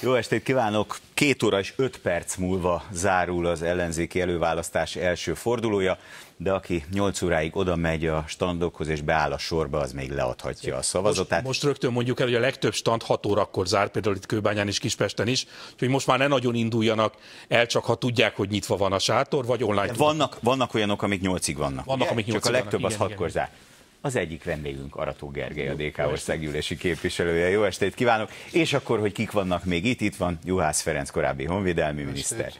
Jó estét kívánok! 2 óra és 5 perc múlva zárul az ellenzéki előválasztás első fordulója, de aki 8 óráig oda megy a standokhoz és beáll a sorba, az még leadhatja a szavazatát. Most rögtön mondjuk el, hogy a legtöbb stand 6 órakor zárt, például itt Kőbányán és Kispesten is, úgyhogy most már ne nagyon induljanak el, csak ha tudják, hogy nyitva van a sátor, vagy online. Vannak olyanok, amik 8-ig vannak. Vannak, amik 8-ig vannak. Csak a legtöbb az 6-kor zárt. Az egyik vendégünk Arató Gergely, a DK országgyűlési képviselője. Jó estét kívánok! És akkor, hogy kik vannak még itt? Itt van Juhász Ferenc, korábbi honvédelmi miniszter,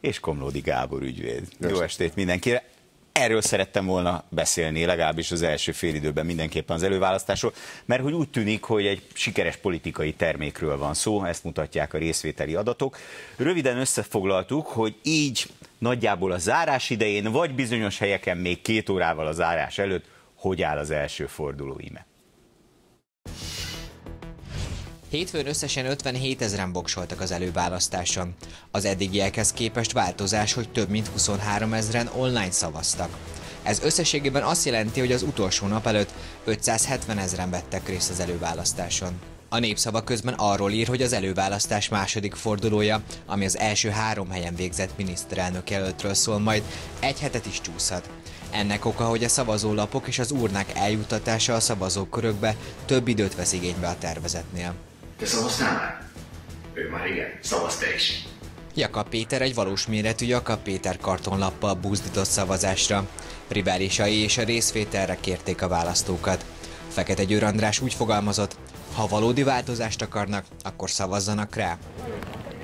és Komlódi Gábor ügyvéd. Jó estét mindenkire! Erről szerettem volna beszélni, legalábbis az első fél időben mindenképpen az előválasztásról, mert hogy úgy tűnik, hogy egy sikeres politikai termékről van szó, ezt mutatják a részvételi adatok. Röviden összefoglaltuk, hogy így nagyjából a zárás idején, vagy bizonyos helyeken még 2 órával a zárás előtt, hogy áll az első forduló íme. Hétfőn összesen 57 000-en boksoltak az előválasztáson. Az eddigiekhez képest változás, hogy több mint 23 000-en online szavaztak. Ez összességében azt jelenti, hogy az utolsó nap előtt 570 000-en vettek részt az előválasztáson. A Népszava közben arról ír, hogy az előválasztás második fordulója, ami az első 3 helyen végzett miniszterelnök jelöltről szól, majd egy hetet is csúszhat. Ennek oka, hogy a szavazólapok és az urnák eljuttatása a szavazókörökbe több időt vesz igénybe a tervezetnél. Te szavaztál már? Ő már igen, szavazta is. Jakab Péter egy valós méretű Jakab Péter kartonlappal buzdított szavazásra. Riválisai és a részvételre kérték a választókat. Fekete Győr András úgy fogalmazott, ha valódi változást akarnak, akkor szavazzanak rá.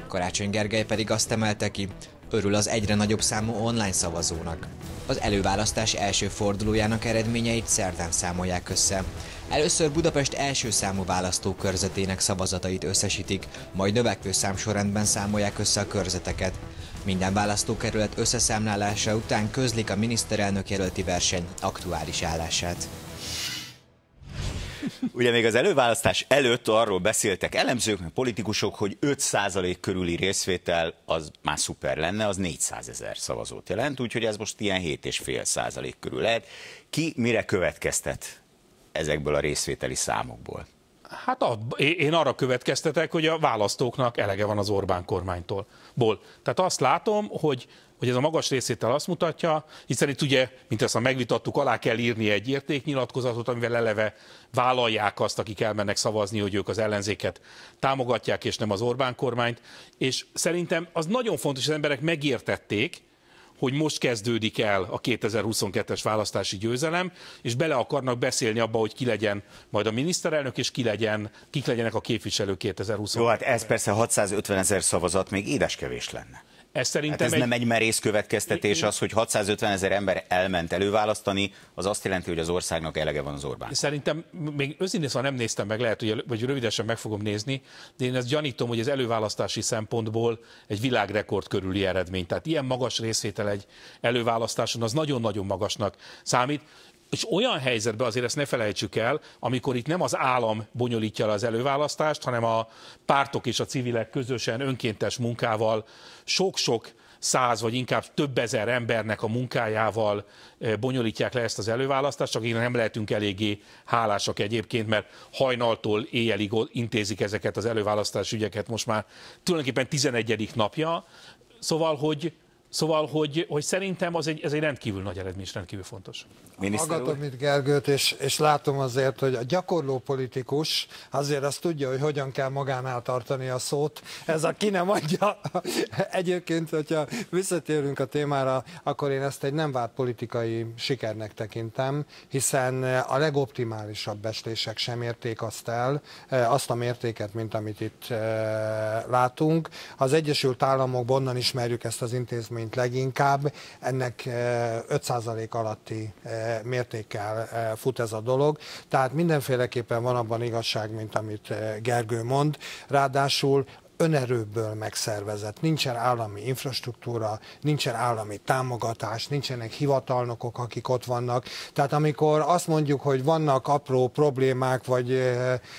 Karácsony Gergely pedig azt emelte ki, örül az egyre nagyobb számú online szavazónak. Az előválasztás első fordulójának eredményeit szerdán számolják össze. Először Budapest első számú választókörzetének szavazatait összesítik, majd növekvő számsorrendben számolják össze a körzeteket. Minden választókerület összeszámlálása után közlik a miniszterelnök jelölti verseny aktuális állását. Ugye még az előválasztás előtt arról beszéltek elemzők, politikusok, hogy 5% körüli részvétel az már szuper lenne, az 400 000 szavazót jelent, úgyhogy ez most ilyen 7,5% körül lehet. Ki mire következtet ezekből a részvételi számokból? Hát én arra következtetek, hogy a választóknak elege van az Orbán kormánytól. Tehát azt látom, hogy ez a magas részvétel azt mutatja, hiszen itt ugye, mint ezt megvitattuk, alá kell írni egy értéknyilatkozatot, amivel eleve vállalják azt, akik elmennek szavazni, hogy ők az ellenzéket támogatják, és nem az Orbán kormányt. És szerintem az nagyon fontos, hogy az emberek megértették, hogy most kezdődik el a 2022-es választási győzelem, és bele akarnak beszélni abba, hogy ki legyen majd a miniszterelnök, és kik legyenek a képviselők 2022-ben. Jó, hát ez persze 650 000 szavazat még édeskevés lenne. Ez nem egy merész következtetés az, hogy 650 000 ember elment előválasztani, az azt jelenti, hogy az országnak elege van az Orbán. Szerintem még őszintén szóval nem néztem meg, lehet, hogy rövidesen meg fogom nézni, de én ezt gyanítom, hogy az előválasztási szempontból egy világrekord körüli eredmény. Tehát ilyen magas részvétel egy előválasztáson, az nagyon-nagyon magasnak számít. És olyan helyzetben, azért ezt ne felejtsük el, amikor itt nem az állam bonyolítja le az előválasztást, hanem a pártok és a civilek közösen önkéntes munkával sok-sok 100 vagy inkább több ezer embernek a munkájával bonyolítják le ezt az előválasztást, csak nem lehetünk eléggé hálásak egyébként, mert hajnaltól éjjelig intézik ezeket az előválasztási ügyeket most már tulajdonképpen 11. napja, Szóval, hogy szerintem ez egy rendkívül nagy eredmény, és rendkívül fontos. Hallgatom itt Gergőt, és látom azért, hogy a gyakorló politikus azért azt tudja, hogy hogyan kell magánál tartani a szót. Ez a ki nem adja. Egyébként, hogyha visszatérünk a témára, akkor én ezt egy nem várt politikai sikernek tekintem, hiszen a legoptimálisabb becslések sem érték azt el, azt a mértéket, mint amit itt látunk. Az Egyesült Államokban onnan ismerjük ezt az intézményt, mint leginkább, ennek 5% alatti mértékkel fut ez a dolog, tehát mindenféleképpen van abban igazság, mint amit Gergő mond, ráadásul önerőből megszervezett, nincsen állami infrastruktúra, nincsen állami támogatás, nincsenek hivatalnokok, akik ott vannak. Tehát amikor azt mondjuk, hogy vannak apró problémák, vagy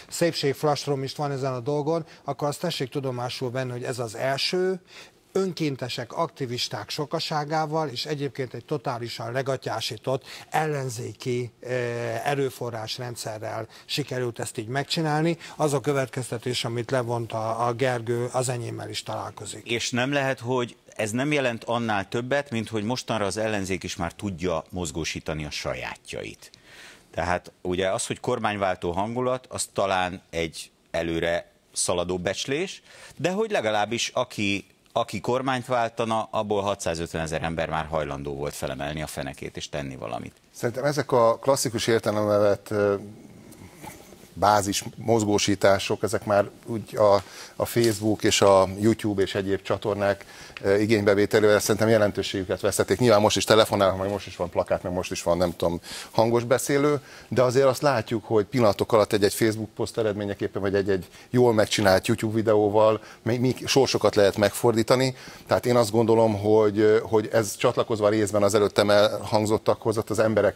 szépségflastrom is van ezen a dolgon, akkor azt tessék tudomásul venni, hogy ez az első, önkéntesek, aktivisták sokaságával, és egyébként egy totálisan legatyásított ellenzéki erőforrásrendszerrel sikerült ezt így megcsinálni. Az a következtetés, amit levont a Gergő, az enyémmel is találkozik. És nem lehet, hogy ez nem jelent annál többet, mint hogy mostanra az ellenzék is már tudja mozgósítani a sajátjait. Tehát ugye az, hogy kormányváltó hangulat, az talán egy előre szaladó becslés, de hogy legalábbis aki kormányt váltana, abból 650 000 ember már hajlandó volt felemelni a fenekét és tenni valamit. Szerintem ezek a klasszikus értelemben vett bázis mozgósítások, ezek már úgy a Facebook és a YouTube és egyéb csatornák igénybevételével szerintem jelentőségüket vesztették. Nyilván most is telefonálnak, meg most is van plakát, meg most is van, nem tudom, hangos beszélő, de azért azt látjuk, hogy pillanatok alatt egy-egy Facebook poszt eredményeképpen, vagy egy-egy jól megcsinált YouTube videóval még sorsokat lehet megfordítani. Tehát én azt gondolom, hogy ez csatlakozva részben az előttem elhangzottakhoz, ott az emberek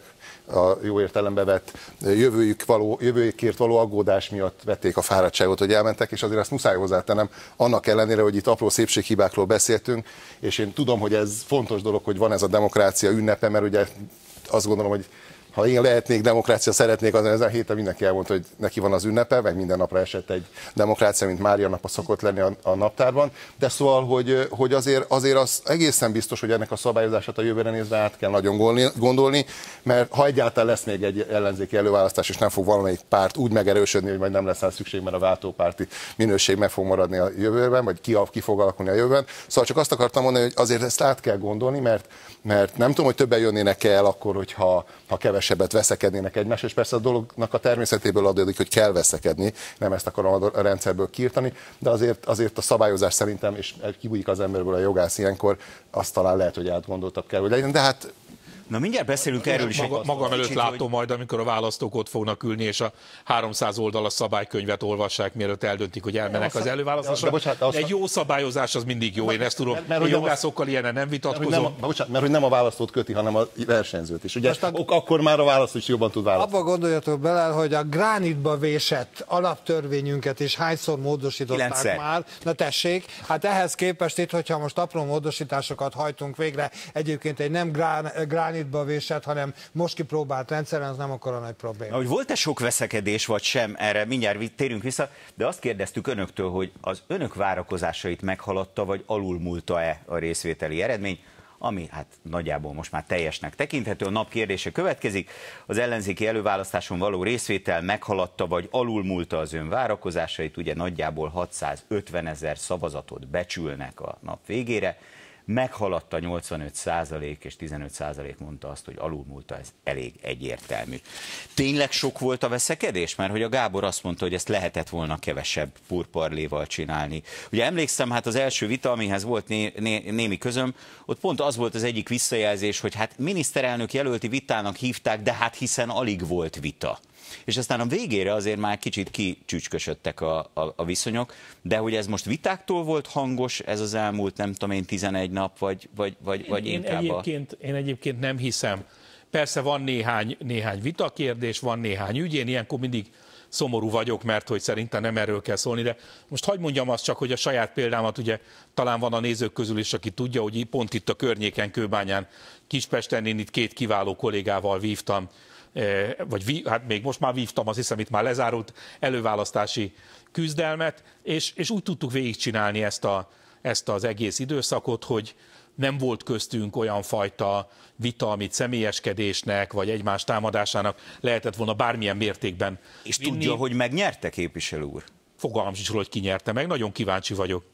a jó értelembe vett jövőjükért való aggódás miatt vették a fáradtságot, hogy elmentek, és azért ezt muszáj hozzátennem, annak ellenére, hogy itt apró szépséghibákról beszéltünk, és én tudom, hogy ez fontos dolog, hogy van ez a demokrácia ünnepe, mert ugye azt gondolom, hogy ha én lehetnék demokrácia, szeretnék, azon ezen a héten mindenki elmondta, hogy neki van az ünnepe, meg minden napra esett egy demokrácia, mint Mária nap szokott lenni a naptárban. De szóval, hogy azért az egészen biztos, hogy ennek a szabályozását a jövőre nézve át kell nagyon gondolni, mert ha egyáltalán lesz még egy ellenzéki előválasztás, és nem fog valamelyik párt úgy megerősödni, hogy majd nem lesz rá szükség, mert a váltópárti minőség meg fog maradni a jövőben, vagy ki fog alakulni a jövőben. Szóval csak azt akartam mondani, hogy azért ezt át kell gondolni, mert nem tudom, hogy többen jönnének el akkor, hogyha kevesebbet veszekednének egymás, és persze a dolognak a természetéből adódik, hogy kell veszekedni, nem ezt akarom a rendszerből kiirtani, de azért a szabályozás szerintem, és kibújik az emberből a jogász ilyenkor, azt talán lehet, hogy átgondoltabb kell, hogy legyen, de hát... Na mindjárt beszélünk erről is. Magam előtt látom majd, amikor a választók ott fognak ülni, és a 300 oldalas szabálykönyvet olvassák, mielőtt eldöntik, hogy elmennek az előválasztásra. Egy jó szabályozás az mindig jó, én ezt tudom. Mert jogászokkal ilyenen nem vitatkozom. Mert hogy nem a választót köti, hanem a versenyzőt is. Ugye akkor már a választó is jobban tud választani. Abba gondoljatok bele, hogy a gránitba vésett alaptörvényünket is hányszor módosították már. Na tessék, hát ehhez képest itt, hogyha most apró módosításokat hajtunk végre, egyébként egy nem gránitba vésett, hanem most kipróbált rendszeren, az nem akkora nagy probléma. Hogy volt-e sok veszekedés, vagy sem, erre mindjárt térünk vissza, de azt kérdeztük önöktől, hogy az önök várakozásait meghaladta, vagy alulmúlta-e a részvételi eredmény, ami hát nagyjából most már teljesnek tekinthető. A nap kérdése következik. Az ellenzéki előválasztáson való részvétel meghaladta, vagy alulmúlta az ön várakozásait, ugye nagyjából 650 000 szavazatot becsülnek a nap végére. Meghaladta 85% és 15% mondta azt, hogy alulmúlta, ez elég egyértelmű. Tényleg sok volt a veszekedés? Mert hogy a Gábor azt mondta, hogy ezt lehetett volna kevesebb purparléval csinálni. Ugye emlékszem, hát az első vita, amihez volt némi közöm, ott pont az volt az egyik visszajelzés, hogy hát miniszterelnök jelölti vitának hívták, de hát hiszen alig volt vita. És aztán a végére azért már kicsit kicsücskösödtek a viszonyok, de hogy ez most vitáktól volt hangos, ez az elmúlt nem tudom én 11 nap, vagy inkább Én egyébként nem hiszem. Persze van néhány vitakérdés, van néhány ügy, én ilyenkor mindig szomorú vagyok, mert hogy szerintem nem erről kell szólni, de most hagyd mondjam azt csak, hogy a saját példámat, ugye talán van a nézők közül is, aki tudja, hogy pont itt a környéken, Kőbányán, Kispesten én itt két kiváló kollégával vívtam, hát még most már vívtam, azt hiszem itt már lezárult előválasztási küzdelmet, és úgy tudtuk végigcsinálni ezt az egész időszakot, hogy nem volt köztünk olyan fajta vita, amit személyeskedésnek, vagy egymás támadásának lehetett volna bármilyen mértékben. És vinni. Tudja, hogy megnyerte képviselő úr? Fogalmam sincs, hogy ki nyerte meg, nagyon kíváncsi vagyok.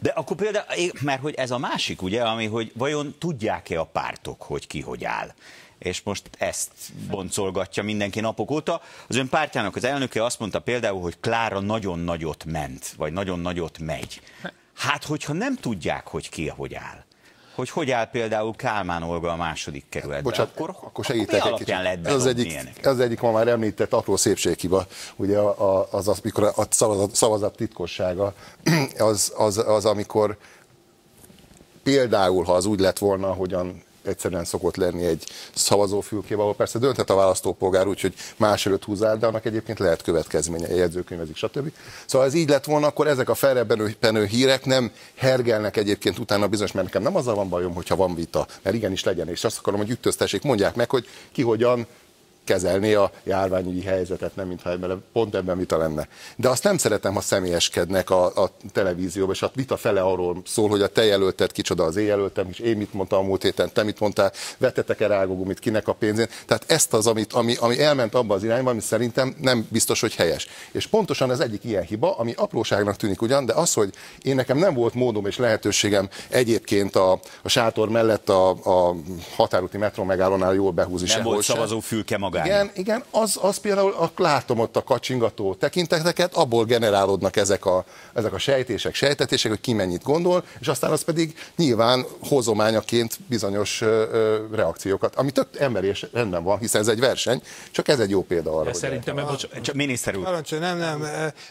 De akkor például, mert hogy ez a másik, ugye, ami, hogy vajon tudják-e a pártok, hogy ki hogy áll? És most ezt boncolgatja mindenki napok óta. Az ön pártjának az elnöke azt mondta például, hogy Klára nagyon nagyot ment, vagy nagyon nagyot megy. Hát, hogyha nem tudják, hogy ki, hogy áll. Hogy áll például Kálmán Olga a második kerületben. Bocsánat, akkor segítek egy kicsit. Az egyik ma már említett apró szépséghiba, ugye az, mikor a szavazat titkossága, az, amikor például, ha az úgy lett volna, hogyan egyszerűen szokott lenni egy szavazófülkébe, ahol persze dönthet a választópolgár úgy, hogy más előtt húzál, de annak egyébként lehet következménye, jegyzőkönyvezik, stb. Szóval ez így lett volna, akkor ezek a felrebbenő hírek nem hergelnek egyébként utána bizonyos, mert nekem nem azzal van bajom, hogyha van vita, mert igenis legyen, és azt akarom, hogy ütköztessék, mondják meg, hogy ki hogyan kezelné a járványügyi helyzetet, nem mintha pont ebben vita lenne. De azt nem szeretem, ha személyeskednek a televízióban, és a vita fele arról szól, hogy a te jelölted kicsoda, az én jelöltem, és én mit mondtam a múlt héten, te mit mondtál, vettetek-e rágógumit, kinek a pénzén. Tehát ezt az, ami elment abba az irányba, ami szerintem nem biztos, hogy helyes. És pontosan ez egyik ilyen hiba, ami apróságnak tűnik ugyan, de az, hogy én nekem nem volt módom és lehetőségem egyébként a sátor mellett a határúti metró megállónál jól behúzni. Nem volt szavazófülke maga. Igen, igen, az például látom ott a kacsingató tekinteteket, abból generálódnak ezek a sejtetések, hogy ki mennyit gondol, és aztán az pedig nyilván hozományaként bizonyos reakciókat, ami tök emberi és rendben van, hiszen ez egy verseny, csak ez egy jó példa arra. Szerintem, csak miniszter úr. Nem.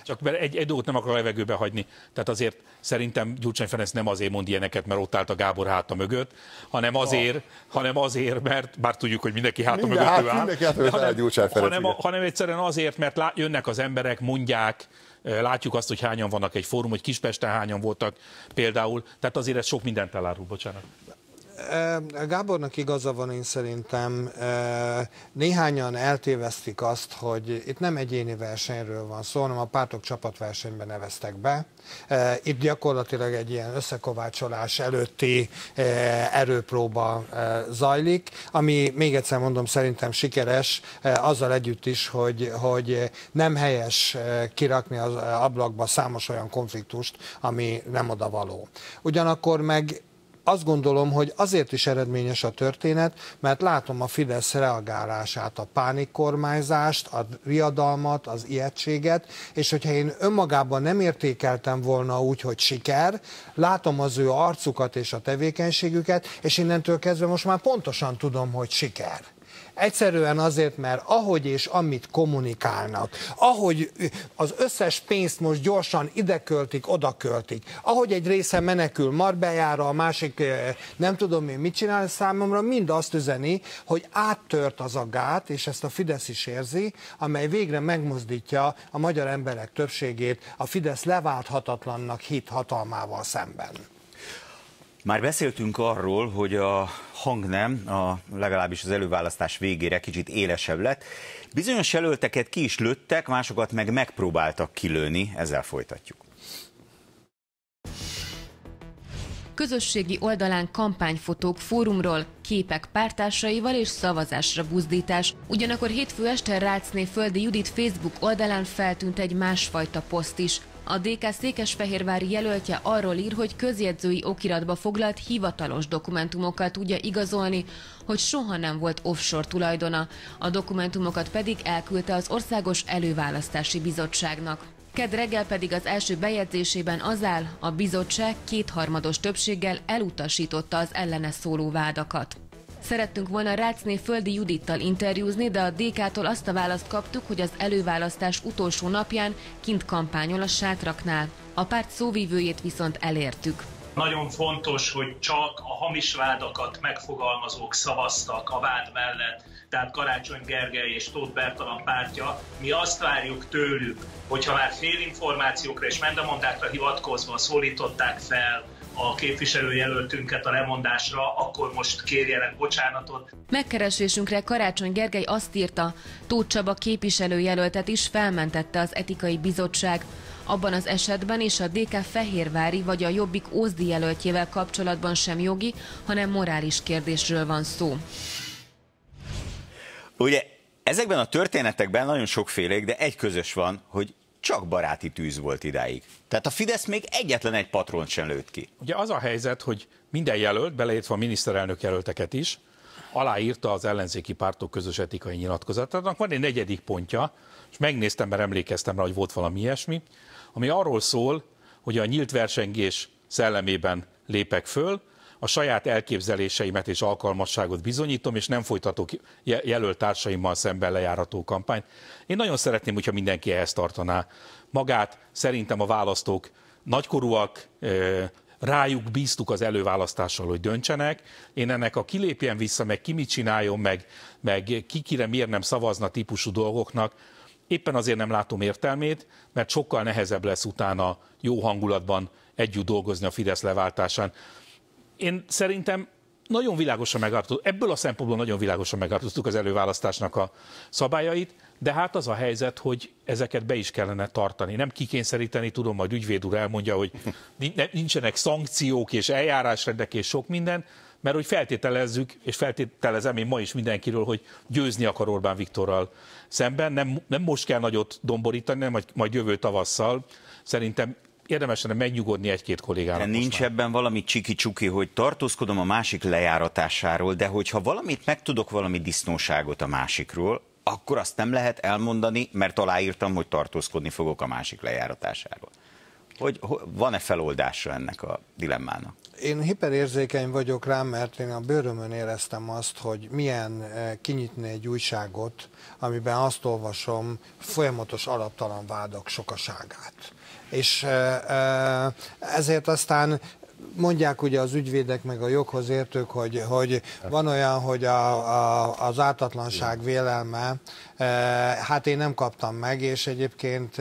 Csak egy dolgot nem akar a levegőbe hagyni. Tehát azért szerintem Gyurcsány Ferenc nem azért mond ilyeneket, mert ott állt a Gábor háta mögött, hanem azért, mert bár tudjuk, hogy mindenki háta mögött áll. Hanem egyszerűen azért, mert jönnek az emberek, mondják, látjuk azt, hogy hányan vannak egy fórum, hogy Kispesten hányan voltak például, tehát azért ez sok mindent elárul, bocsánat. Gábornak igaza van, én szerintem néhányan eltévesztik azt, hogy itt nem egyéni versenyről van szó, hanem a pártok csapatversenyben neveztek be. Itt gyakorlatilag egy ilyen összekovácsolás előtti erőpróba zajlik, ami még egyszer mondom, szerintem sikeres, azzal együtt is, hogy nem helyes kirakni az ablakba számos olyan konfliktust, ami nem oda való. Ugyanakkor meg azt gondolom, hogy azért is eredményes a történet, mert látom a Fidesz reagálását, a pánikkormányzást, a riadalmat, az ijegységet, és hogyha én önmagában nem értékeltem volna úgy, hogy siker, látom az ő arcukat és a tevékenységüket, és innentől kezdve most már pontosan tudom, hogy siker. Egyszerűen azért, mert ahogy és amit kommunikálnak, ahogy az összes pénzt most gyorsan ideköltik, odaköltik, ahogy egy része menekül Marbellára, a másik nem tudom én mit csinál, számomra mind azt üzeni, hogy áttört az a gát, és ezt a Fidesz is érzi, amely végre megmozdítja a magyar emberek többségét a Fidesz leválthatatlannak hit hatalmával szemben. Már beszéltünk arról, hogy a hangnem, legalábbis az előválasztás végére kicsit élesebb lett. Bizonyos jelölteket ki is lőttek, másokat meg megpróbáltak kilőni, ezzel folytatjuk. Közösségi oldalán kampányfotók, fórumról, képek pártársaival és szavazásra buzdítás. Ugyanakkor hétfő este Ráczné Földi Judit Facebook oldalán feltűnt egy másfajta poszt is. A DK székesfehérvári jelöltje arról ír, hogy közjegyzői okiratba foglalt hivatalos dokumentumokkal tudja igazolni, hogy soha nem volt offshore tulajdona, a dokumentumokat pedig elküldte az Országos Előválasztási Bizottságnak. Kedd reggel pedig az első bejegyzésében az áll, a bizottság kétharmados többséggel elutasította az ellene szóló vádakat. Szerettünk volna Ráczné Földi Judittal interjúzni, de a DK-tól azt a választ kaptuk, hogy az előválasztás utolsó napján kint kampányol a sátraknál. A párt szóvívőjét viszont elértük. Nagyon fontos, hogy csak a hamis vádakat megfogalmazók szavaztak a vád mellett, tehát Karácsony Gergely és Tóth Bertalan pártja. Mi azt várjuk tőlük, hogyha már félinformációkra és mendemondákra hivatkozva szólították fel a képviselőjelöltünket a lemondásra, akkor most kérjenek bocsánatot. Megkeresésünkre Karácsony Gergely azt írta, Tóth Csaba képviselőjelöltet is felmentette az etikai bizottság. Abban az esetben is a DK fehérvári vagy a Jobbik ózdi jelöltjével kapcsolatban sem jogi, hanem morális kérdésről van szó. Ugye ezekben a történetekben nagyon sokfélék, de egy közös van, hogy csak baráti tűz volt idáig. Tehát a Fidesz még egyetlen egy patront sem lőtt ki. Ugye az a helyzet, hogy minden jelölt, beleértve a miniszterelnök jelölteket is, aláírta az ellenzéki pártok közös etikai nyilatkozatának. Van egy negyedik pontja, és megnéztem, mert emlékeztem rá, hogy volt valami ilyesmi, ami arról szól, hogy a nyílt versengés szellemében lépek föl, a saját elképzeléseimet és alkalmasságot bizonyítom, és nem folytatok jelölt társaimmal szemben lejárató kampányt. Én nagyon szeretném, hogyha mindenki ehhez tartaná magát. Szerintem a választók nagykorúak, rájuk bíztuk az előválasztással, hogy döntsenek. Én ennek a kilépjen vissza, meg ki mit csináljon, meg ki kire miért nem szavazna típusú dolgoknak, éppen azért nem látom értelmét, mert sokkal nehezebb lesz utána jó hangulatban együtt dolgozni a Fidesz leváltásán. Én szerintem nagyon világosan megállapítottuk, ebből a szempontból nagyon világosan megállapítottuk az előválasztásnak a szabályait, de hát az a helyzet, hogy ezeket be is kellene tartani. Nem kikényszeríteni, tudom, majd ügyvéd úr elmondja, hogy nincsenek szankciók és eljárásrendek és sok minden, mert hogy feltételezzük, és feltételezem én ma is mindenkiről, hogy győzni akar Orbán Viktorral szemben. Nem most kell nagyot domborítani, nem majd jövő tavasszal. Szerintem érdemes lenne megnyugodni egy-két kollégának. De nincs ebben valami csiki-csuki, hogy tartózkodom a másik lejáratásáról, de hogyha valamit megtudok, valami disznóságot a másikról, akkor azt nem lehet elmondani, mert aláírtam, hogy tartózkodni fogok a másik lejáratásáról. Hogy van-e feloldása ennek a dilemmának? Én hiperérzékeny vagyok rá, mert én a bőrömön éreztem azt, hogy milyen kinyitni egy újságot, amiben azt olvasom, folyamatos alaptalan vádak sokaságát. És ezért aztán mondják ugye az ügyvédek meg a joghoz értők, hogy van olyan, hogy az ártatlanság vélelme, hát én nem kaptam meg, és egyébként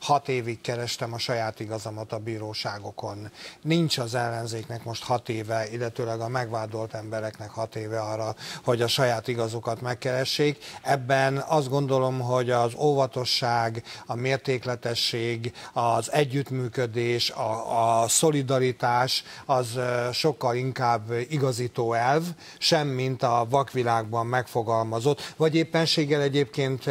6 évig kerestem a saját igazamat a bíróságokon. Nincs az ellenzéknek most 6 éve, illetőleg a megvádolt embereknek 6 éve arra, hogy a saját igazukat megkeressék. Ebben azt gondolom, hogy az óvatosság, a mértékletesség, az együttműködés, a szolidaritás az sokkal inkább igazító elv, semmint a vakvilágban megfogalmazott, vagy éppenséggel egyébként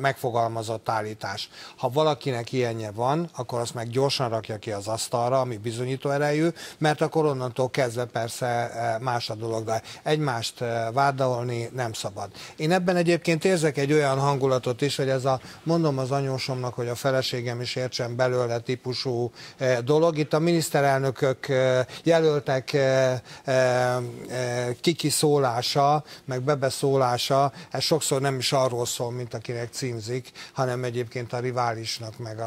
megfogalmazott állítás. Ha valakinek ilyenje van, akkor azt meg gyorsan rakja ki az asztalra, ami bizonyító erejű, mert akkor onnantól kezdve persze más a dolog, de egymást vádolni nem szabad. Én ebben egyébként érzek egy olyan hangulatot is, hogy ez a mondom az anyósomnak, hogy a feleségem is értsen belőle típusú dolog. Itt a miniszterelnökök jelöltek kikiszólása, meg bebeszólása, ez sokszor nem is arról szól, mint akinek címzik, hanem egyébként a riválisnak, meg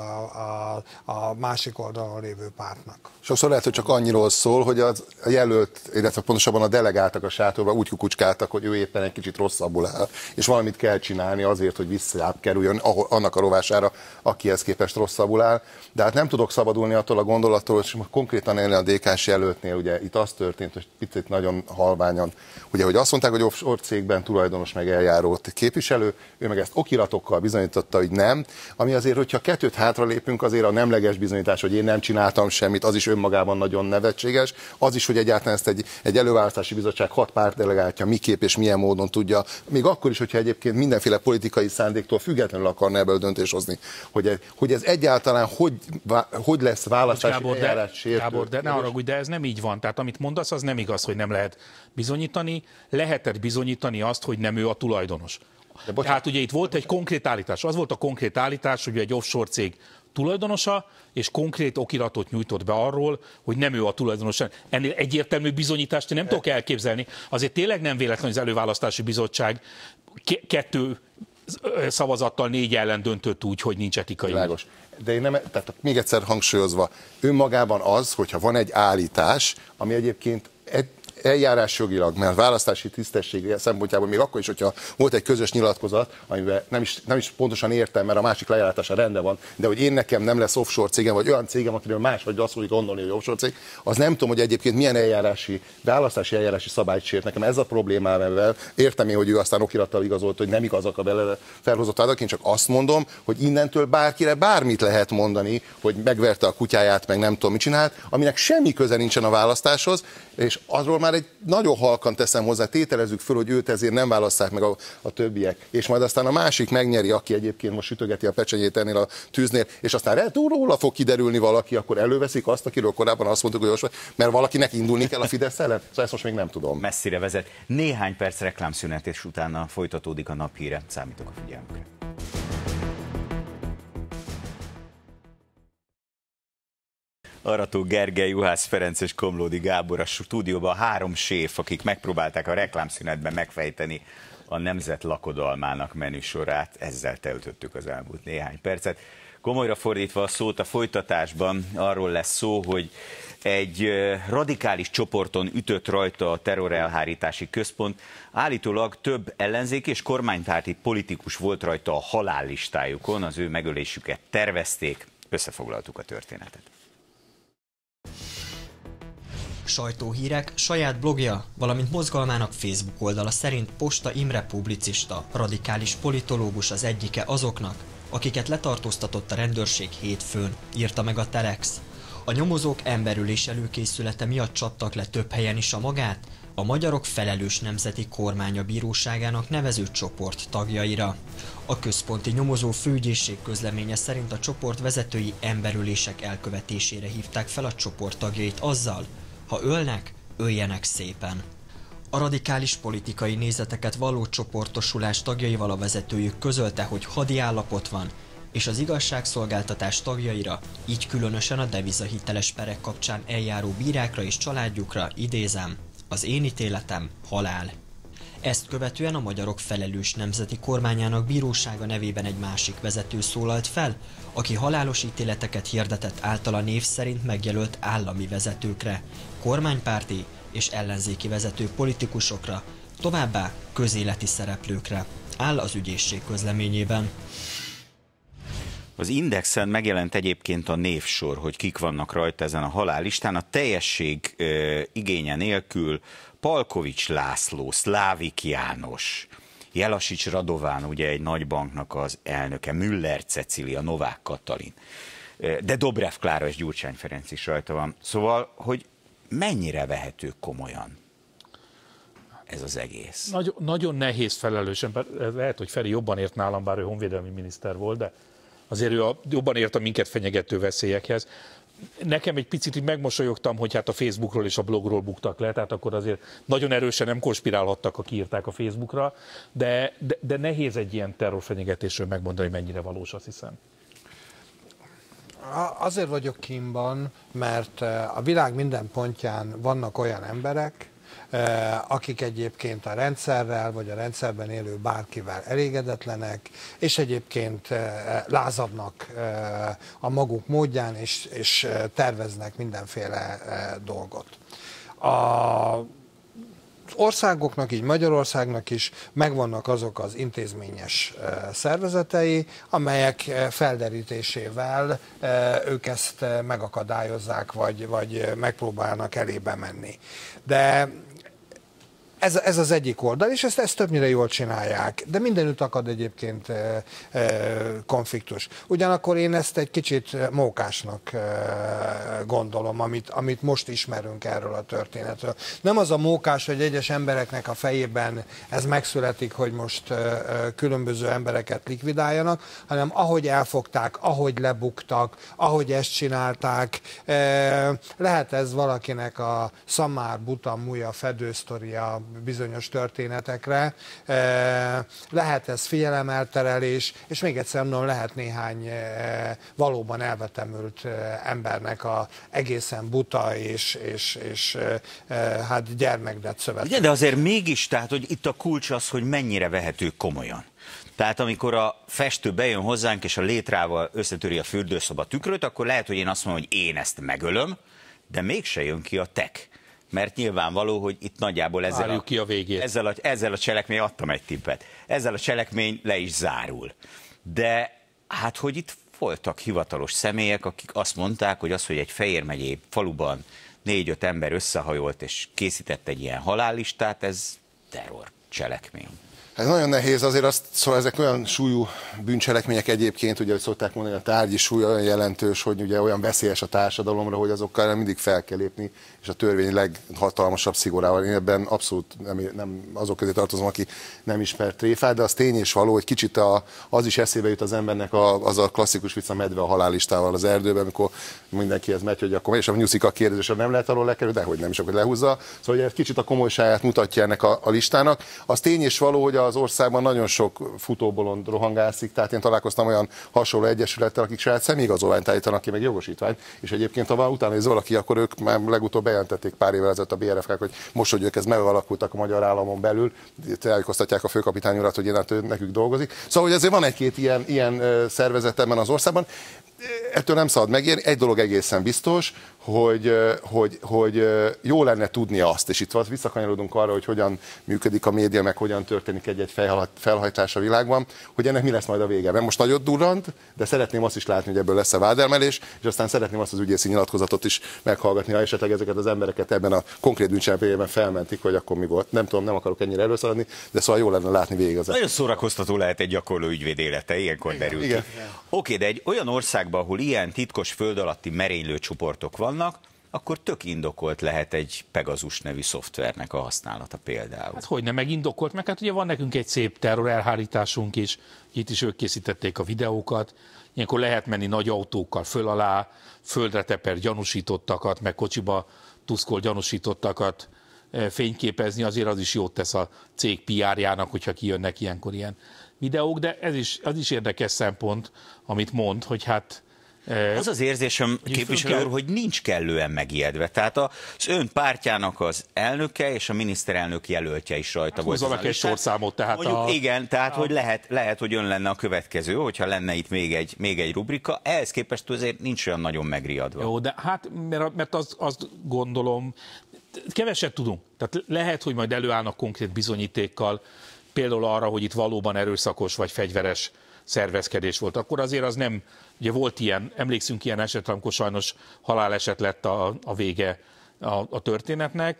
a másik oldalon lévő pártnak. Sokszor lehet, hogy csak annyiról szól, hogy a jelölt, illetve pontosabban a delegáltak a sátorba úgy kukucskáltak, hogy ő éppen egy kicsit rosszabbul áll, és valamit kell csinálni azért, hogy visszakerüljön annak a rovására, akihez képest rosszabbul áll. De hát nem tudok szabadulni attól a gondolattól, hogy konkrétan ennél a DK-s jelöltnél ugye itt az történt, hogy picit nagyon halványan, ugye, hogy azt mondták, hogy offshore cégben tulajdonos meg eljáró képviselő, ő meg ezt okiratokkal bizonyította, hogy nem, ami azért, hogyha kettőt hátralépünk, azért a nemleges bizonyítás, hogy én nem csináltam semmit, az is önmagában nagyon nevetséges, az is, hogy egyáltalán ezt egy előválasztási bizottság 6 párt delegáltja, miképp és milyen módon tudja, még akkor is, hogyha egyébként mindenféle politikai szándéktól függetlenül akarna ebből döntést hozni, hogy ez egyáltalán hogy lesz választási eljárás sértő. Gábor, de ne haragudj, de ez nem így van. Tehát amit mondasz, az nem igaz, hogy nem lehet bizonyítani, lehetett bizonyítani azt, hogy nem ő a tulajdonos. Hát ugye itt volt egy konkrét állítás. Az volt a konkrét állítás, hogy egy offshore cég tulajdonosa, és konkrét okiratot nyújtott be arról, hogy nem ő a tulajdonos. Ennél egyértelmű bizonyítást én nem tudok elképzelni. Azért tényleg nem véletlen, hogy az előválasztási bizottság 2 szavazattal 4 ellen döntött úgy, hogy nincs etikai. Világos. De én nem, tehát még egyszer hangsúlyozva, önmagában az, hogyha van egy állítás, ami egyébként eljárásjogilag, mert választási tisztesség szempontjából még akkor is, hogyha volt egy közös nyilatkozat, amiben nem is pontosan értem, mert a másik lejáratása rendben van, de hogy én nekem nem lesz offshore cégem, vagy olyan cégem, akiről más vagy azt fogjuk gondolni, hogy offshore cég, az nem tudom, hogy egyébként milyen választási eljárási szabályt sért. Nekem ez a problémám ebben. Értem én, hogy ő aztán okirattal igazolt, hogy nem igazak a bele felhozott vádak, én csak azt mondom, hogy innentől bárkire bármit lehet mondani, hogy megverte a kutyáját, meg nem tudom, mit csinált, aminek semmi köze nincsen a választáshoz, és azról már egy nagyon halkan teszem hozzá, tételezzük föl, hogy őt ezért nem válasszák meg a többiek. És majd aztán a másik megnyeri, aki egyébként most sütögeti a pecsenyét ennél a tűznél, és aztán róla fog kiderülni valaki, akkor előveszik azt, akiről korábban azt mondtuk, hogy mert valakinek indulni kell a Fidesz ellen. Szóval ezt most még nem tudom. Messzire vezet. Néhány perc reklámszünet, és utána folytatódik a naphíre. Számítok a figyelmükre. Arató Gergely, Juhász Ferenc és Komlódi Gábor a stúdióban, 3 séf, akik megpróbálták a reklámszünetben megfejteni a nemzet lakodalmának menüsorát. Ezzel töltöttük az elmúlt néhány percet. Komolyra fordítva a szót, a folytatásban arról lesz szó, hogy egy radikális csoporton ütött rajta a terrorelhárítási központ. Állítólag több ellenzék és kormánypárti politikus volt rajta a halállistájukon, az ő megölésüket tervezték. Összefoglaltuk a történetet. Sajtóhírek, saját blogja, valamint mozgalmának Facebook oldala szerint Posta Imre publicista, radikális politológus az egyike azoknak, akiket letartóztatott a rendőrség hétfőn, írta meg a Telex. A nyomozók emberülés előkészülete miatt csaptak le több helyen is a magát, a Magyarok Felelős Nemzeti Kormánya Bíróságának nevező csoport tagjaira. A központi nyomozó főügyészség közleménye szerint a csoport vezetői emberülések elkövetésére hívták fel a csoport tagjait azzal, ha ölnek, öljenek szépen. A radikális politikai nézeteket valló csoportosulás tagjaival a vezetőjük közölte, hogy hadiállapot van, és az igazságszolgáltatás tagjaira, így különösen a devizahiteles perek kapcsán eljáró bírákra és családjukra, idézem, az én ítéletem halál. Ezt követően a Magyarok Felelős Nemzeti Kormányának bírósága nevében egy másik vezető szólalt fel, aki halálos ítéleteket hirdetett általa név szerint megjelölt állami vezetőkre, kormánypárti és ellenzéki vezető politikusokra, továbbá közéleti szereplőkre, áll az ügyészség közleményében. Az Indexen megjelent egyébként a névsor, hogy kik vannak rajta ezen a halállistán. A teljesség igénye nélkül Palkovics László, Szlávik János, Jelasics Radován, ugye egy nagy banknak az elnöke, Müller Cecilia, Novák Katalin, de Dobrev Klára és Gyurcsány Ferenc is rajta van. Szóval, hogy mennyire vehető komolyan ez az egész? Nagyon nehéz felelősen, lehet, hogy Feri jobban ért nálam, bár ő honvédelmi miniszter volt, de azért ő jobban ért a minket fenyegető veszélyekhez. Nekem egy picit így megmosolyogtam, hogy hát a Facebookról és a blogról buktak le, tehát akkor azért nagyon erősen nem konspirálhattak, aki írták a Facebookra, de nehéz egy ilyen terrorfenyegetésről megmondani, hogy mennyire valós, azt hiszem. Azért vagyok kínban, mert a világ minden pontján vannak olyan emberek, akik egyébként a rendszerrel, vagy a rendszerben élő bárkivel elégedetlenek, és egyébként lázadnak a maguk módján, és terveznek mindenféle dolgot. Az országoknak, így Magyarországnak is megvannak azok az intézményes szervezetei, amelyek felderítésével ők ezt megakadályozzák, vagy megpróbálnak elébe menni. De ez az egyik oldal, és ezt többnyire jól csinálják, de mindenütt akad egyébként konfliktus. Ugyanakkor én ezt egy kicsit mókásnak gondolom, amit most ismerünk erről a történetről. Nem az a mókás, hogy egyes embereknek a fejében ez megszületik, hogy most különböző embereket likvidáljanak, hanem ahogy elfogták, ahogy lebuktak, ahogy ezt csinálták. Lehet ez valakinek a szamár, buta, múja, fedősztoria bizonyos történetekre, lehet ez figyelemelterelés, és még egyszer mondom, lehet néhány valóban elvetemült embernek a egészen buta és hát gyermekdet szövet. De azért mégis, tehát hogy itt a kulcs az, hogy mennyire vehető komolyan. Tehát amikor a festő bejön hozzánk, és a létrával összetöri a fürdőszoba tükröt, akkor lehet, hogy én azt mondom, hogy én ezt megölöm, de mégse jön ki a tek. Mert nyilvánvaló, hogy itt nagyjából ezzel a cselekmény, adtam egy tippet, ezzel a cselekmény le is zárul. De hát, hogy itt voltak hivatalos személyek, akik azt mondták, hogy az, hogy egy Fejér megyei faluban 4-5 ember összehajolt és készített egy ilyen halállistát, ez terrorcselekmény. Ez nagyon nehéz, azért azt, szóval ezek olyan súlyú bűncselekmények egyébként, ugye, hogy szokták mondani, a tárgyi súly olyan jelentős, hogy ugye olyan veszélyes a társadalomra, hogy azokkal mindig fel kell lépni, és a törvény leghatalmasabb szigorával. Én ebben abszolút nem azok közé tartozom, aki nem ismer tréfát, de az tény és való, hogy kicsit az is eszébe jut az embernek az a klasszikus vicc, a medve a halállistával az erdőben, amikor mindenkihez megy, hogy akkor és a nyuszik a kérdés, hogy nem lehet arról lekerül, de hogy nem, és akkor lehúzza. Szóval egy kicsit a komolyságát mutatja ennek a listának. Az tény és való, hogy az országban nagyon sok futóbolond rohangászik, tehát én találkoztam olyan hasonló egyesülettel, akik saját személyigazolványt állítanak ki, meg jogosítványt, és egyébként ha utána néz valaki, akkor ők már legutóbb bejelentették pár évvel ezelőtt a BRF-nek, hogy most, hogy ők ez megalakultak a magyar államon belül, tájékoztatják a főkapitány urat, hogy innentől nekük dolgozik. Szóval, hogy azért van egy-két ilyen szervezet ebben az országban. Ettől nem szabad megérni, egy dolog egészen biztos, hogy jó lenne tudni azt, és itt visszakanyarodunk arra, hogy hogyan működik a média, meg hogyan történik egy-egy felhajtás a világban, hogy ennek mi lesz majd a vége. Mert most nagyot durrant, de szeretném azt is látni, hogy ebből lesz a vádelmelés, és aztán szeretném azt az ügyészi nyilatkozatot is meghallgatni, ha esetleg ezeket az embereket ebben a konkrét bűncselekményben felmentik, hogy akkor mi volt. Nem tudom, nem akarok ennyire előszaladni, de szóval jó lenne látni végig az. Nagyon szórakoztató lehet egy gyakorló ügyvéd élete, ilyenkor derül ki. Oké, de egy olyan országban, ahol ilyen titkos föld alatti merénylő csoportok vannak, akkor tök indokolt lehet egy Pegasus nevű szoftvernek a használata például. Hát hogyne, meg indokolt, meg hát ugye van nekünk egy szép terrorelhárításunk is, itt is ők készítették a videókat, ilyenkor lehet menni nagy autókkal föl alá, földre teper gyanúsítottakat, meg kocsiba tuszkol gyanúsítottakat fényképezni, azért az is jót tesz a cég PR-jának, hogyha kijönnek ilyenkor ilyen videók, de az is érdekes szempont, amit mond, hogy hát az az érzésem, képviselő úr, hogy nincs kellően megijedve. Tehát az ön pártjának az elnöke és a miniszterelnök jelöltje is rajta hát volt. Húzzanak egy sorszámot, tehát mondjuk, igen, tehát hogy lehet, hogy ön lenne a következő, hogyha lenne itt még egy rubrika. Ehhez képest azért nincs olyan nagyon megriadva. Jó, de hát, mert azt gondolom, keveset tudunk. Tehát lehet, hogy majd előállnak konkrét bizonyítékkal, például arra, hogy itt valóban erőszakos vagy fegyveres szervezkedés volt. Akkor azért az nem, ugye volt ilyen, emlékszünk ilyen esetre, amikor sajnos haláleset lett a vége a történetnek.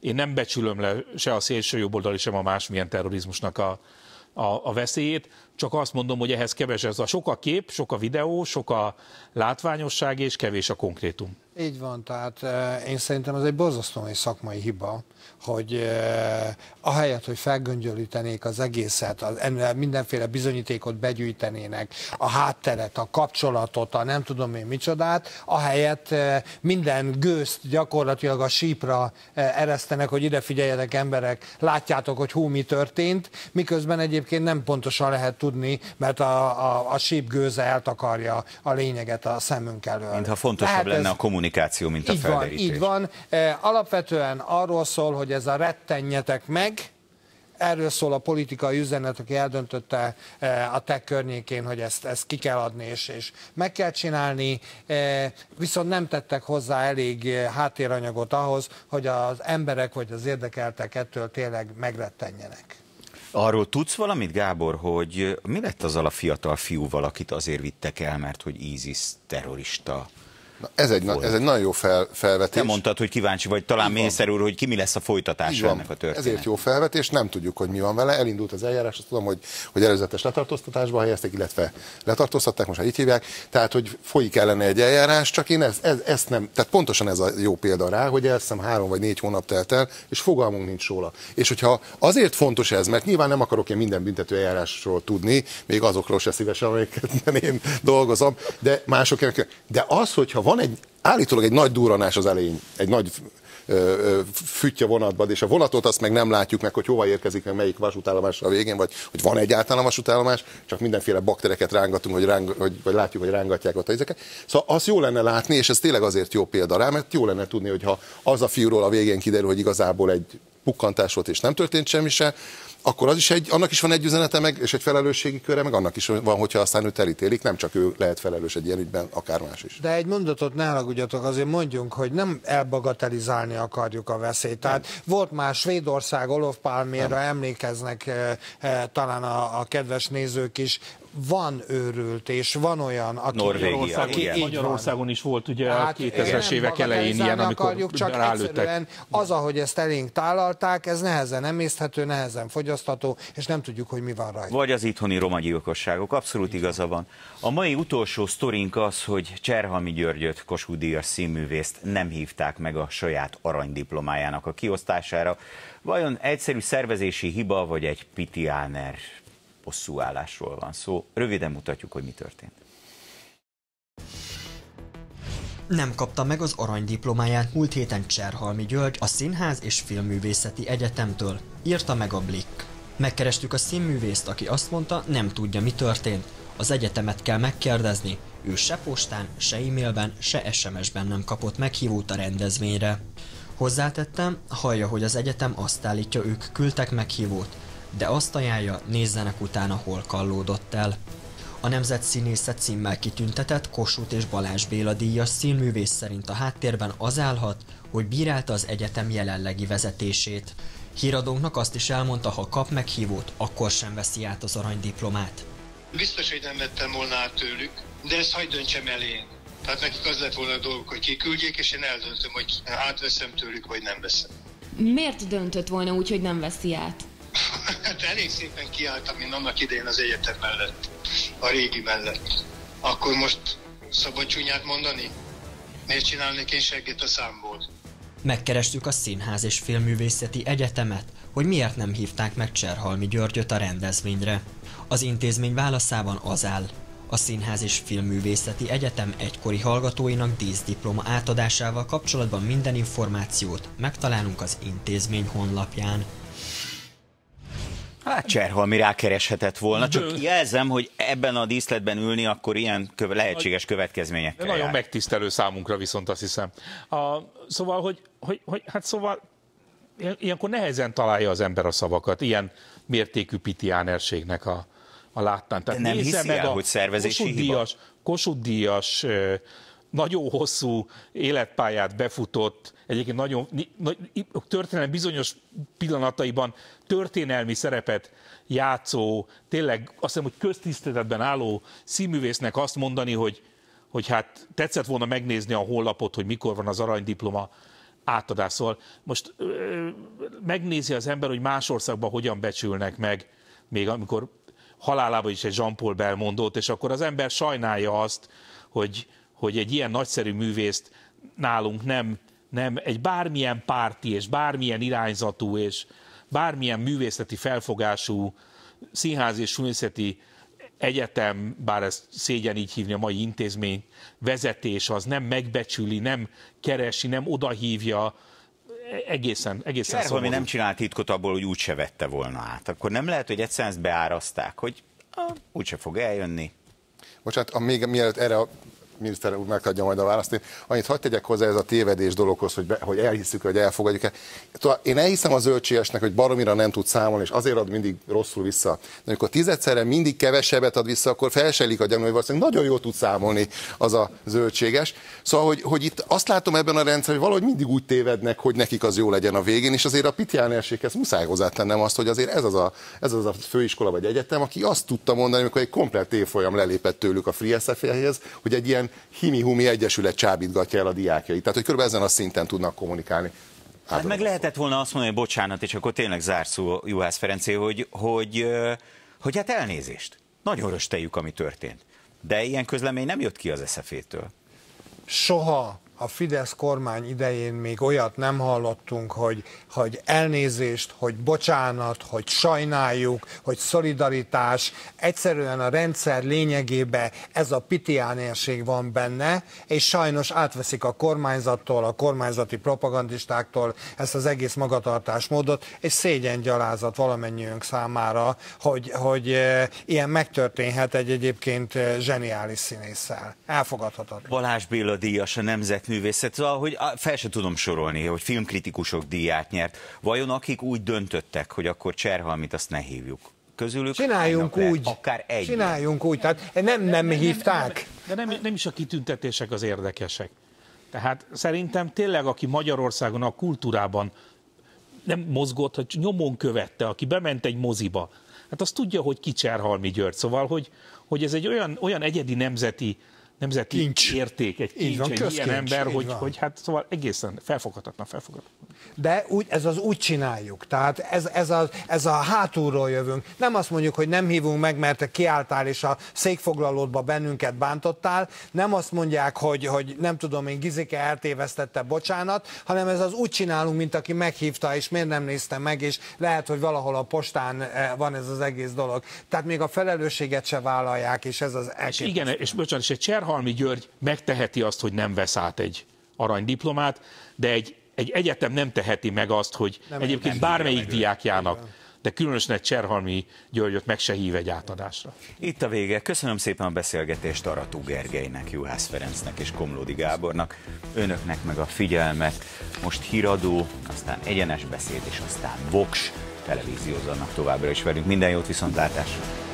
Én nem becsülöm le se a szélső jobboldali, sem a másmilyen terrorizmusnak a veszélyét, csak azt mondom, hogy ehhez kevés ez a sok a kép, sok a videó, sok a látványosság és kevés a konkrétum. Így van, tehát én szerintem ez egy borzasztóan szakmai hiba, hogy ahelyett, hogy felgöngyölítenék az egészet, mindenféle bizonyítékot begyűjtenének, a hátteret, a kapcsolatot, a nem tudom én micsodát, ahelyett minden gőzt gyakorlatilag a sípra eresztenek, hogy ide figyeljetek emberek, látjátok, hogy hú, mi történt, miközben egyébként nem pontosan lehet tudni, mert a síp gőze eltakarja a lényeget a szemünk elől. Mintha fontosabb lenne a kommunikáció, mint a felderítés. Így van. Alapvetően arról szól, hogy ez a rettenjetek meg, erről szól a politikai üzenet, aki eldöntötte a tech környékén, hogy ezt ki kell adni és meg kell csinálni, viszont nem tettek hozzá elég háttéranyagot ahhoz, hogy az emberek vagy az érdekeltek ettől tényleg megrettenjenek. Arról tudsz valamit, Gábor, hogy mi lett azzal a fiatal fiúval, akit azért vittek el, mert hogy ISIS terrorista? Na, ez egy nagyon jó felvetés. Te mondtad, hogy kíváncsi vagy, talán miniszter úr, hogy ki mi lesz a folytatása ennek a történetnek. Ezért jó felvetés, nem tudjuk, hogy mi van vele. Elindult az eljárás, azt tudom, hogy előzetes letartóztatásba helyezték, illetve letartóztatták, most így hívják. Tehát, hogy folyik ellene egy eljárás, csak én ezt nem, tehát pontosan ez a jó példa rá, hogy elszem 3 vagy 4 hónap telt el, és fogalmunk nincs róla. És hogyha azért fontos ez, mert nyilván nem akarok én minden büntető eljárásról tudni, még azokról se szívesen, amiket én dolgozom, de másoknak. De az, hogyha van állítólag egy nagy durranás az elején, egy nagy füttya vonatban, és a vonatot azt meg nem látjuk meg, hogy hova érkezik, meg melyik vasútállomásra a végén, vagy hogy van egyáltalán vasútállomás, csak mindenféle baktereket rángatunk, vagy látjuk, hogy rángatják ott ezeket. Szóval azt jó lenne látni, és ez tényleg azért jó példa rá, mert jó lenne tudni, hogyha az a fiúról a végén kiderül, hogy igazából egy pukkantás volt, és nem történt semmi se, akkor az is annak is van egy üzenete, meg, és egy felelősségi köre, meg annak is van, hogyha aztán őt elítélik, nem csak ő lehet felelős egy ilyen ügyben, akár más is. De egy mondatot ne haragudjatok, azért mondjunk, hogy nem elbagatelizálni akarjuk a veszélyt. Tehát volt már Svédország, Olof Palméra emlékeznek talán a kedves nézők is, van őrült, és van olyan, aki Magyarországon is volt ugye hát, 2000-es évek elején ilyen, amikor akarjuk, csak egyszerűen az, ahogy ezt elénk tálalták, ez nehezen emészthető, nehezen fogyasztható, és nem tudjuk, hogy mi van rajta. Vagy az itthoni romagyilkosságok, abszolút igaza van. A mai utolsó sztorink az, hogy Cserhalmi Györgyöt, Kossuth-díjas színművészt nem hívták meg a saját aranydiplomájának a kiosztására. Vajon egyszerű szervezési hiba, vagy egy pitiáner hosszúállásról van szó. Röviden mutatjuk, hogy mi történt. Nem kapta meg az aranydiplomáját múlt héten Cserhalmi György a Színház és Filmművészeti Egyetemtől, írta meg a Blick. Megkerestük a színművészt, aki azt mondta, nem tudja, mi történt. Az egyetemet kell megkérdezni. Ő se postán, se e-mailben, se SMS-ben nem kapott meghívót a rendezvényre. Hozzátettem, hallja, hogy az egyetem azt állítja, ők küldtek meghívót, de azt ajánlja, nézzenek utána, hol kallódott el. A Nemzetszínészet címmel kitüntetett Kossuth és Balázs Béla-díjas színművész szerint a háttérben az állhat, hogy bírálta az egyetem jelenlegi vezetését. Híradónknak azt is elmondta, ha kap meghívót, akkor sem veszi át az aranydiplomát. Biztos, hogy nem vettem volna át tőlük, de ezt hagyd döntsem el én. Tehát nekik az lett volna a dolguk, hogy kiküldjék, és én eldöntöm, hogy átveszem tőlük, vagy nem veszem. Miért döntött volna úgy, hogy nem veszi át? Hát elég szépen kiálltam én annak idején az egyetem mellett, a régi mellett. Akkor most szabad csúnyát mondani? Miért csinálnék én seggét a számból? Megkerestük a Színház és Filmművészeti Egyetemet, hogy miért nem hívták meg Cserhalmi Györgyöt a rendezvényre. Az intézmény válaszában az áll. A Színház és Filmművészeti Egyetem egykori hallgatóinak díszdiploma átadásával kapcsolatban minden információt megtalálunk az intézmény honlapján. Hát Cserhalmi rákereshetett volna, csak jelzem, hogy ebben a díszletben ülni akkor ilyen lehetséges következményekkel jár. Nagyon megtisztelő számunkra viszont, azt hiszem. Szóval, hogy ilyenkor nehezen találja az ember a szavakat, ilyen mértékű pitiánerségnek a láttán. Tehát de nem hiszi el, hogy szervezési hiba? Kossuth-díjas, nagyon hosszú életpályát befutott, egyébként nagyon történelmi bizonyos pillanataiban történelmi szerepet játszó, tényleg azt hiszem, hogy köztiszteletben álló színművésznek azt mondani, hogy hát tetszett volna megnézni a honlapot, hogy mikor van az aranydiploma átadás. Szóval most megnézi az ember, hogy más országban hogyan becsülnek meg, még amikor halálában is egy Jean-Paul Belmondót, és akkor az ember sajnálja azt, hogy egy ilyen nagyszerű művészt nálunk nem egy bármilyen párti és bármilyen irányzatú és bármilyen művészeti felfogású Színház és Filmművészeti Egyetem, bár ezt szégyen így hívni a mai intézmény, vezetés az nem megbecsüli, nem keresi, nem odahívja, egészen szomorú. Cserhalmi nem csinált titkot abból, hogy úgyse vette volna át. Akkor nem lehet, hogy egyszerűen ezt beáraszták, hogy úgyse fog eljönni. Bocsánat, még mielőtt erre a miniszter úr megtudja majd a választ. Én annyit hadd tegyek hozzá ez a tévedés dologhoz, hogy elhiszük, hogy elfogadjuk-e. Én elhiszem a zöldségesnek, hogy baromira nem tud számolni, és azért ad mindig rosszul vissza. De amikor tizedszerre mindig kevesebbet ad vissza, akkor felselik a gyanú, hogy valószínűleg nagyon jól tud számolni az a zöldséges. Szóval, hogy itt azt látom ebben a rendszer, hogy valahogy mindig úgy tévednek, hogy nekik az jó legyen a végén, és azért a pitjánerséghez muszáj hozzátennem azt, hogy azért ez az a főiskola vagy egyetem, aki azt tudta mondani, amikor egy komplett évfolyam lelépett tőlük a Free SF-hez, hogy egy ilyen himi-humi egyesület csábítgatja el a diákjait. Tehát, hogy körülbelül ezen a szinten tudnak kommunikálni. Hát meg lehetett volna azt mondani, hogy bocsánat, és akkor tényleg zárszó Juhász Ferencé, hogy hát elnézést. Nagyon rösteljük, ami történt. De ilyen közlemény nem jött ki az SZF-től. Soha a Fidesz kormány idején még olyat nem hallottunk, hogy elnézést, hogy bocsánat, hogy sajnáljuk, hogy szolidaritás. Egyszerűen a rendszer lényegében ez a pitiánérség van benne, és sajnos átveszik a kormányzattól, a kormányzati propagandistáktól ezt az egész magatartásmódot, és szégyengyalázat valamennyiünk számára, hogy ilyen megtörténhet egy egyébként zseniális színésszel. Elfogadhatatlan. Balázs Béla-díjas a nemzet művészet, ahogy fel sem tudom sorolni, hogy filmkritikusok díját nyert. Vajon akik úgy döntöttek, hogy akkor Cserhalmit azt ne hívjuk? Közülük csináljunk úgy, akár egy. Csináljunk úgy, tehát nem hívták. De nem is a kitüntetések az érdekesek. Tehát szerintem tényleg, aki Magyarországon a kultúrában nem mozgott, hogy nyomon követte, aki bement egy moziba, hát azt tudja, hogy ki Cserhalmi György. Szóval, hogy ez egy olyan egyedi nemzeti kincs. Érték, egy kincs, van, egy közkincs, ilyen ember, hogy hát szóval egészen felfoghatatlan. De úgy, ez az úgy csináljuk, tehát ez a hátulról jövünk. Nem azt mondjuk, hogy nem hívunk meg, mert te kiálltál és a székfoglalódba bennünket bántottál, nem azt mondják, hogy nem tudom én, Gizike eltévesztette, bocsánat, hanem ez az úgy csinálunk, mint aki meghívta, és miért nem nézte meg, és lehet, hogy valahol a postán van ez az egész dolog. Tehát még a felelősséget se vállalják, és ez az elképesztő. Igen, és bocsánat, és Cserhalmi György megteheti azt, hogy nem vesz át egy aranydiplomát, de egy egyetem nem teheti meg azt, nem, egyébként bármelyik diákjának. de különösen egy Cserhalmi Györgyöt meg se hív egy átadásra. Itt a vége. Köszönöm szépen a beszélgetést Arató Gergelynek, Juhász Ferencnek és Komlódi Gábornak. Önöknek meg a figyelmet. Most híradó, aztán egyenes beszéd és aztán voks. Televíziózzanak továbbra is velünk. Minden jót, viszontlátásra!